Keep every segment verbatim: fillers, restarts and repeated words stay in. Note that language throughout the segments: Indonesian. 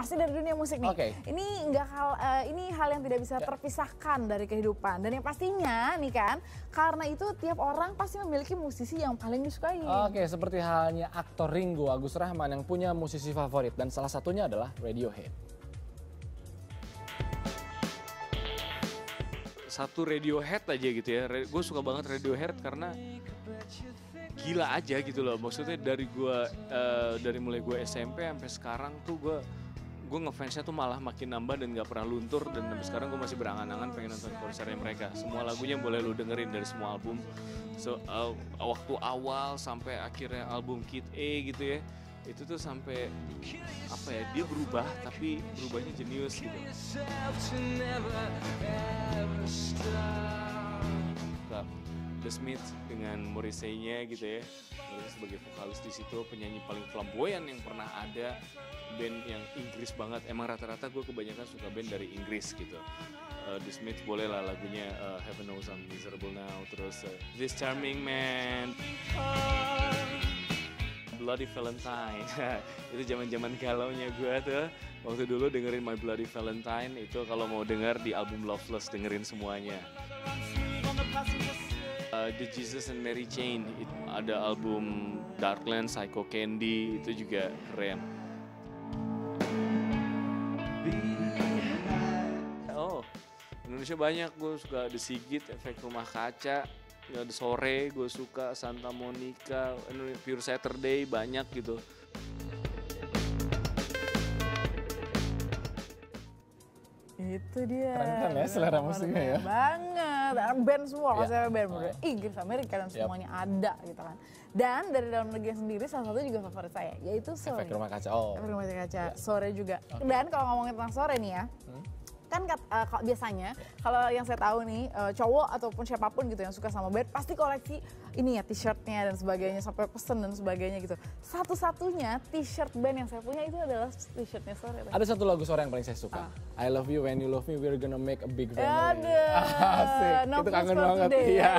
pasti dari dunia musik nih. Okay. Ini nggak hal uh, ini hal yang tidak bisa terpisahkan dari kehidupan. Dan yang pastinya nih kan, karena itu tiap orang pasti memiliki musisi yang paling disukai. Oke, okay, seperti halnya aktor Ringgo Agus Rahman yang punya musisi favorit dan salah satunya adalah Radiohead. Satu Radiohead aja gitu ya. Gue suka banget Radiohead karena gila aja gitu loh. Maksudnya dari gue uh, dari mulai gue S M P sampai sekarang tuh gue gue ngefansnya tuh malah makin nambah dan nggak pernah luntur, dan sampai sekarang gue masih berangan-angan pengen nonton konsernya mereka. Semua lagunya boleh lu dengerin dari semua album. So uh, waktu awal sampai akhirnya album Kid A gitu ya. Itu tuh sampai apa ya, dia berubah tapi berubahnya jenius gitu. The Smith dengan Morrissey-nya gitu ya, sebagai vokalis di situ, penyanyi paling flamboyan yang pernah ada, band yang Inggris banget. Emang rata-rata gue kebanyakan suka band dari Inggris gitu. Uh, The Smith boleh lah lagunya uh, Heaven Knows I'm Miserable Now, terus uh, This Charming Man, Bloody Valentine. Itu zaman-zaman galaunya gue tuh. Waktu dulu dengerin My Bloody Valentine itu, kalau mau denger di album Loveless, dengerin semuanya. Uh, The Jesus and Mary Chain, itu ada album Darkland, Psycho Candy, itu juga keren. Oh, Indonesia banyak, gue suka The Sigit, Efek Rumah Kaca. Ya, The Sore gue suka, Santa Monica, Pure Saturday, banyak gitu. Itu dia. Keren kan ya selera musiknya ya. Banget, band semua, kalau saya band dari Inggris, Amerika dan semuanya ada gitu kan. Dan dari dalam negeri sendiri salah satu juga favorit saya, yaitu Sore. Efek Rumah Kaca. Oh. Efek Rumah Kaca, Sore juga. Dan kalau ngomongin tentang Sore nih ya, kan uh, biasanya kalau yang saya tahu nih uh, cowok ataupun siapapun gitu yang suka sama band pasti koleksi ini ya, t-shirtnya dan sebagainya, sampai pesen dan sebagainya gitu. Satu-satunya t-shirt band yang saya punya itu adalah t-shirtnya Sore. Ada satu lagu Sore yang paling saya suka. Ah. I love you when you love me, we're gonna make a big family. Asik, no itu kangen banget. Iya.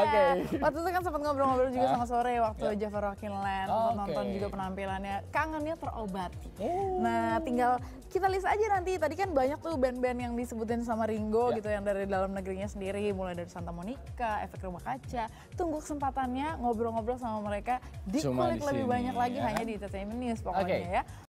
Oke. Waktu itu kan sempat ngobrol-ngobrol juga ah. sama Sore waktu yeah. Java Rockinland, oh, nonton okay. juga penampilannya, kangennya terobati. Oh. Nah, tinggal kita list aja nanti. Tadi kan banyak tuh band-band yang disebutin sama Ringgo ya. gitu, yang dari dalam negerinya sendiri, mulai dari Santa Monica, Efek Rumah Kaca. Tunggu kesempatannya ngobrol-ngobrol sama mereka, dikulik lebih banyak lagi ya. hanya di T T M News pokoknya okay. ya.